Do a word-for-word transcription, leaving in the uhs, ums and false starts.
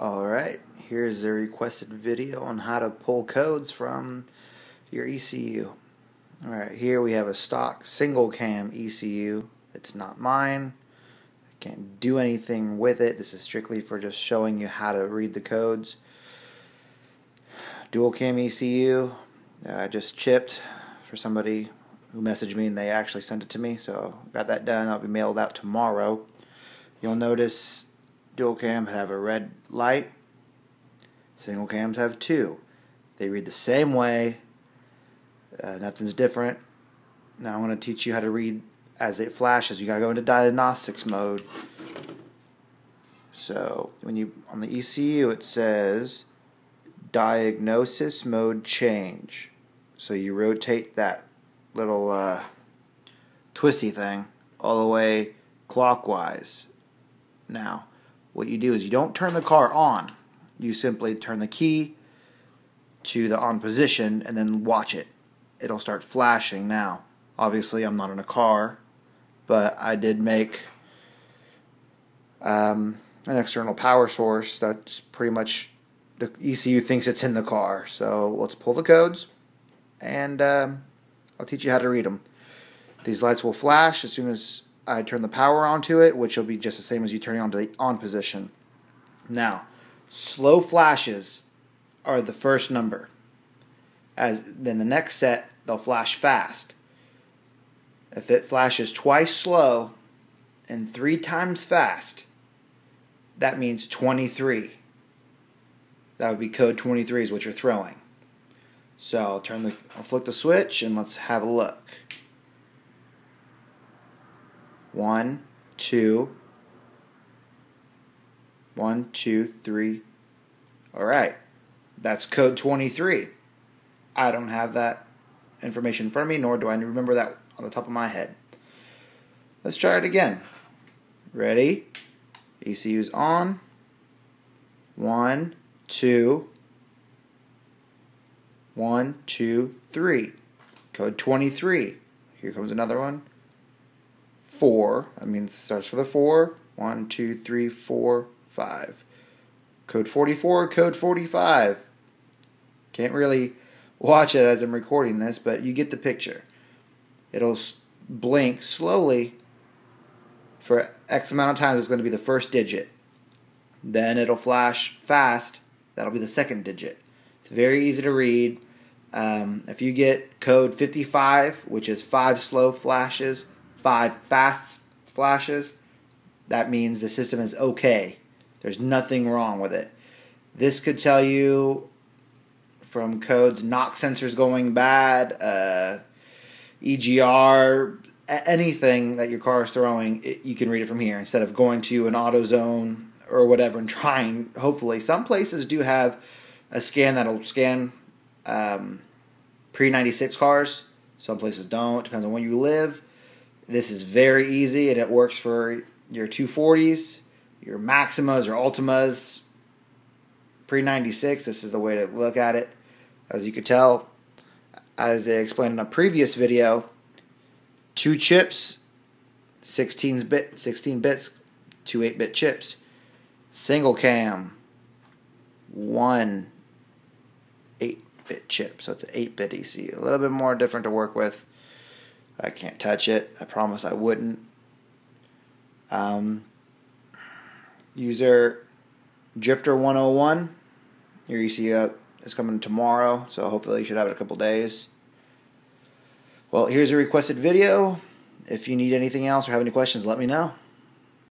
Alright, here's the requested video on how to pull codes from your E C U. Alright, here we have a stock single cam E C U. It's not mine. I can't do anything with it. This is strictly for just showing you how to read the codes. Dual cam E C U. I uh, just chipped for somebody who messaged me and they actually sent it to me. So got that done. I'll be mailed out tomorrow. You'll notice dual cams have a red light. Single cams have two. They read the same way. Uh, nothing's different. Now I'm going to teach you how to read as it flashes. You got to go into diagnostics mode. So when you on the E C U, it says diagnosis mode change. So you rotate that little uh, twisty thing all the way clockwise. Now, what you do is you don't turn the car on. You simply turn the key to the on position and then watch it. It'll start flashing now. Obviously, I'm not in a car, but I did make um, an external power source. That's pretty much the E C U thinks it's in the car. So let's pull the codes, and um, I'll teach you how to read them. These lights will flash as soon as I turn the power on to it, which will be just the same as you turning on to the on position. Now, slow flashes are the first number. As then the next set, they'll flash fast. If it flashes twice slow and three times fast, that means twenty-three. That would be code twenty-three is what you're throwing. So I'll turn the, I'll flick the switch and let's have a look. One, two, one, two, three. All right, that's code twenty-three. I don't have that information in front of me, nor do I remember that on the top of my head. Let's try it again. Ready? E C U's on. One, two, one, two, three. Code twenty-three. Here comes another one. Four. That means it starts with a four. One, two, three, four, five. Code forty-four, code forty-five. Can't really watch it as I'm recording this, but you get the picture. It'll blink slowly for X amount of times. It's going to be the first digit. Then it'll flash fast. That'll be the second digit. It's very easy to read. Um, if you get code fifty-five, which is five slow flashes, five fast flashes, that means the system is okay. There's nothing wrong with it. This could tell you from codes, knock sensors going bad, uh, E G R, anything that your car is throwing, it, you can read it from here instead of going to an AutoZone or whatever and trying, hopefully. Some places do have a scan that'll scan um, pre ninety-six cars. Some places don't. Depends on where you live. This is very easy, and it works for your two forties, your Maximas or Ultimas. pre ninety-six, this is the way to look at it. As you could tell, as I explained in a previous video, two chips, sixteen bit, sixteen bits, two eight bit chips, single cam, one eight bit chip. So it's an eight bit E C U. A little bit more different to work with. I can't touch it. I promise I wouldn't. Um, user Drifter one oh one. Your E C U is coming tomorrow, so hopefully you should have it a couple days. Well, here's a requested video. If you need anything else or have any questions, let me know.